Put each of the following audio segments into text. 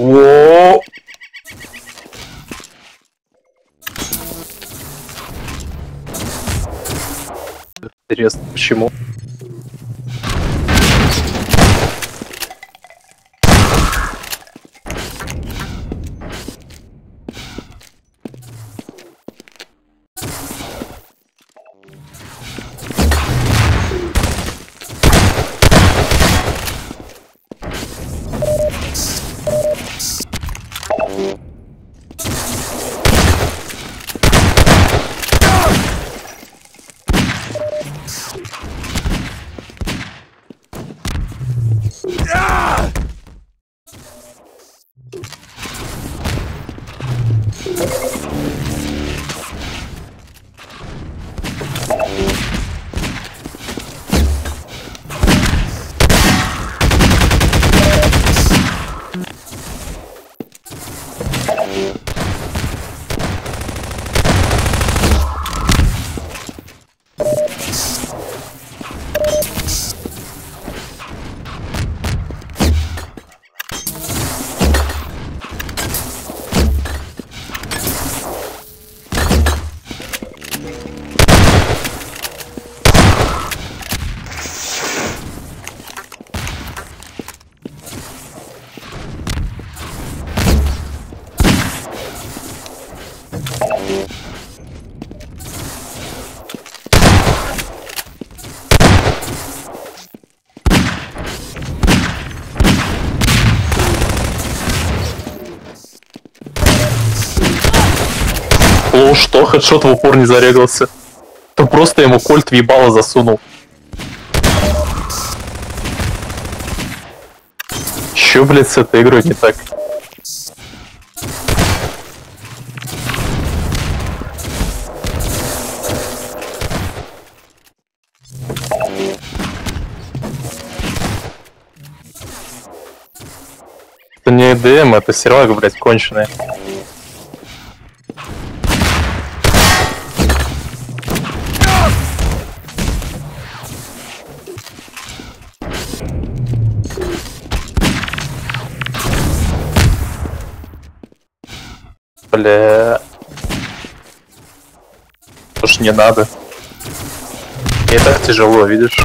О! Интересно, почему? Ну что, хедшот в упор не зарегался. То просто ему кольт в ебало засунул. Чё, блядь, с этой игрой не так? Это не ЭДМ, это сервак, блядь, конченый. Бля... Уж не надо. Мне так тяжело, видишь?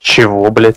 Чего, блядь? Бля.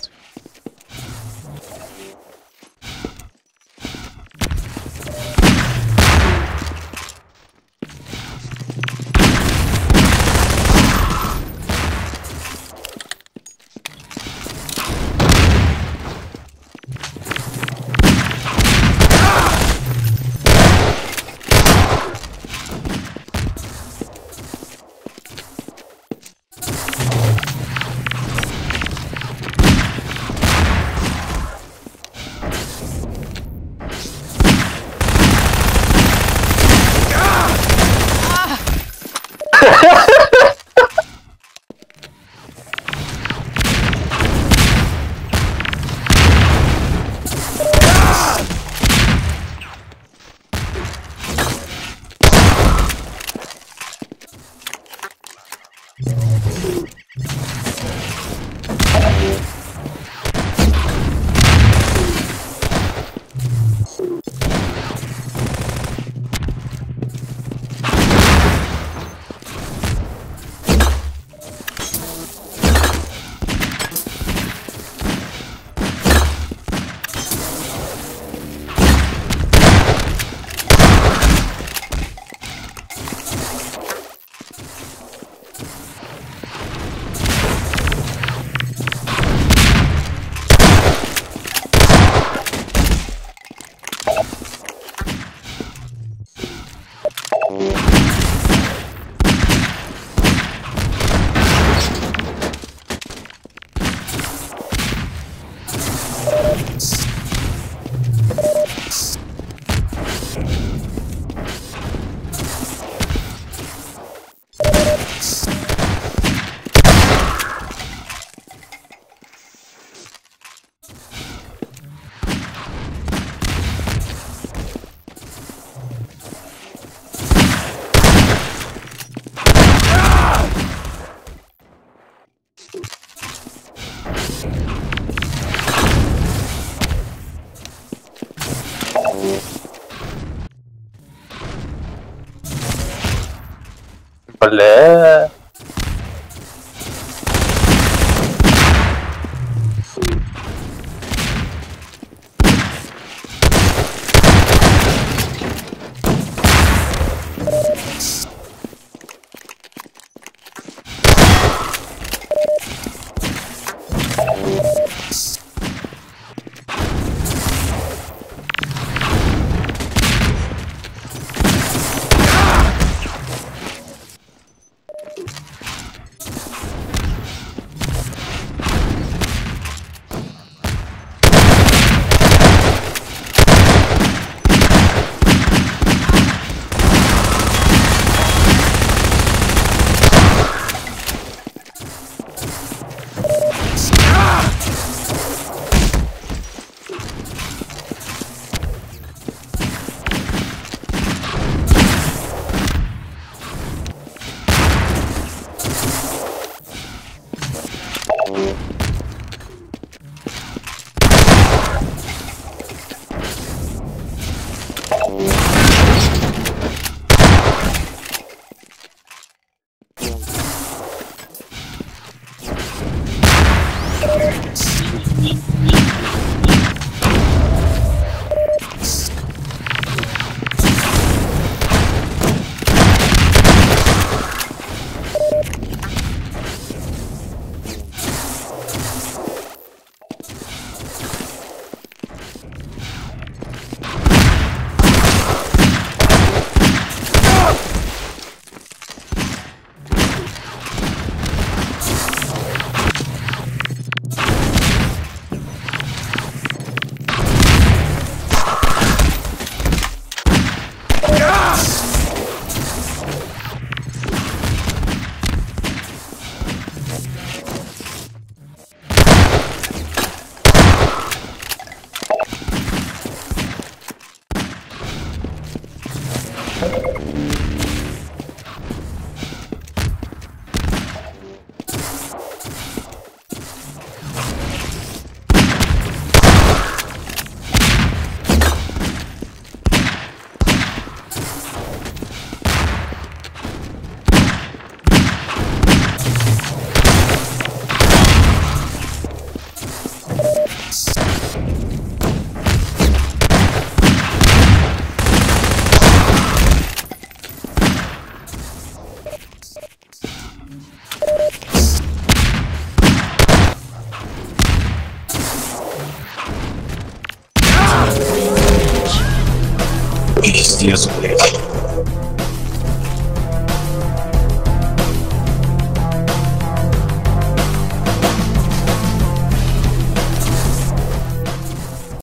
Yes, please.